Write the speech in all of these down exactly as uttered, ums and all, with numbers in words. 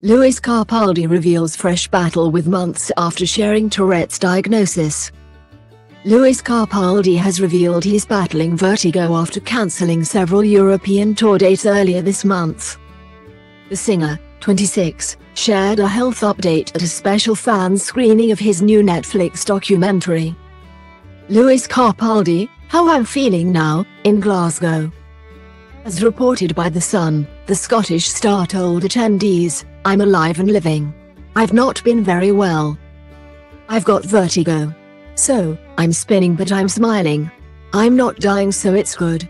Lewis Capaldi reveals fresh battle with months after sharing Tourette's diagnosis. Lewis Capaldi has revealed he's battling vertigo after cancelling several European tour dates earlier this month. The singer, twenty-six, shared a health update at a special fan screening of his new Netflix documentary, Lewis Capaldi, How I'm Feeling Now, in Glasgow. As reported by The Sun, the Scottish star told attendees, "I'm alive and living. I've not been very well. I've got vertigo. So, I'm spinning but I'm smiling. I'm not dying so it's good.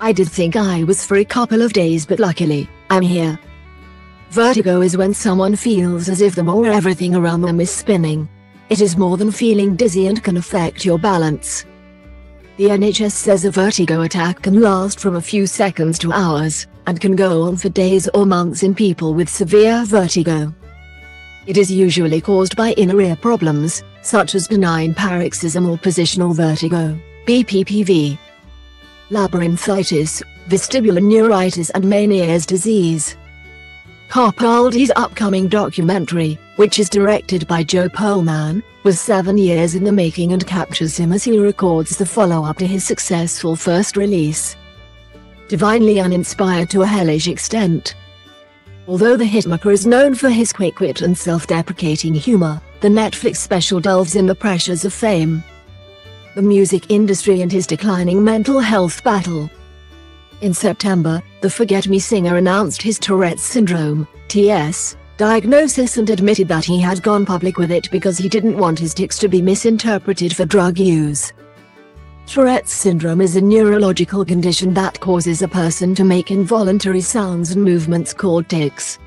I did think I was for a couple of days but luckily, I'm here." Vertigo is when someone feels as if them or everything around them is spinning. It is more than feeling dizzy and can affect your balance. The N H S says a vertigo attack can last from a few seconds to hours, and can go on for days or months in people with severe vertigo. It is usually caused by inner ear problems, such as benign paroxysmal positional vertigo, B P P V, labyrinthitis, vestibular neuritis and Meniere's disease. Capaldi's upcoming documentary, which is directed by Joe Perlman, was seven years in the making and captures him as he records the follow-up to his successful first release, Divinely Uninspired to a Hellish Extent. Although the hitmaker is known for his quick wit and self-deprecating humor, the Netflix special delves in the pressures of fame, the music industry and his declining mental health battle. In September, the Forget Me singer announced his Tourette's syndrome, T S, diagnosis and admitted that he had gone public with it because he didn't want his tics to be misinterpreted for drug use. Tourette's syndrome is a neurological condition that causes a person to make involuntary sounds and movements called tics.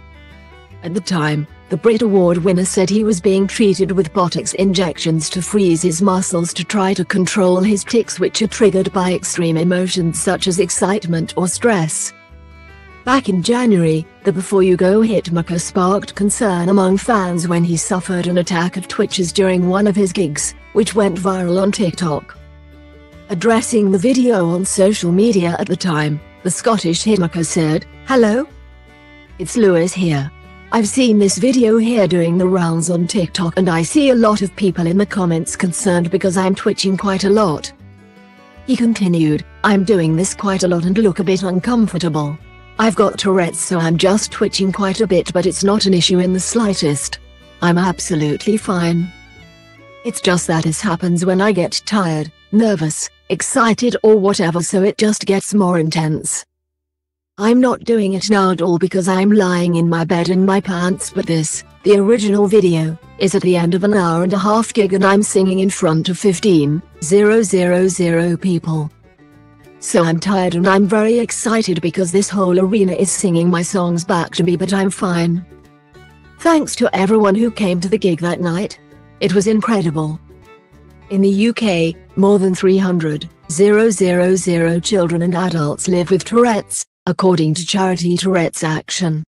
At the time, the Brit Award winner said he was being treated with Botox injections to freeze his muscles to try to control his tics, which are triggered by extreme emotions such as excitement or stress. Back in January, the Before You Go hitmaker sparked concern among fans when he suffered an attack of twitches during one of his gigs, which went viral on TikTok. Addressing the video on social media at the time, the Scottish hitmaker said, "Hello? It's Lewis here. I've seen this video here doing the rounds on TikTok and I see a lot of people in the comments concerned because I'm twitching quite a lot." He continued, "I'm doing this quite a lot and look a bit uncomfortable. I've got Tourette's so I'm just twitching quite a bit but it's not an issue in the slightest. I'm absolutely fine. It's just that this happens when I get tired, nervous, excited or whatever so it just gets more intense. I'm not doing it now at all because I'm lying in my bed in my pants but this, the original video, is at the end of an hour and a half gig and I'm singing in front of fifteen thousand people. So I'm tired and I'm very excited because this whole arena is singing my songs back to me but I'm fine. Thanks to everyone who came to the gig that night. It was incredible." In the U K, more than three hundred thousand children and adults live with Tourette's, according to charity Tourette's Action.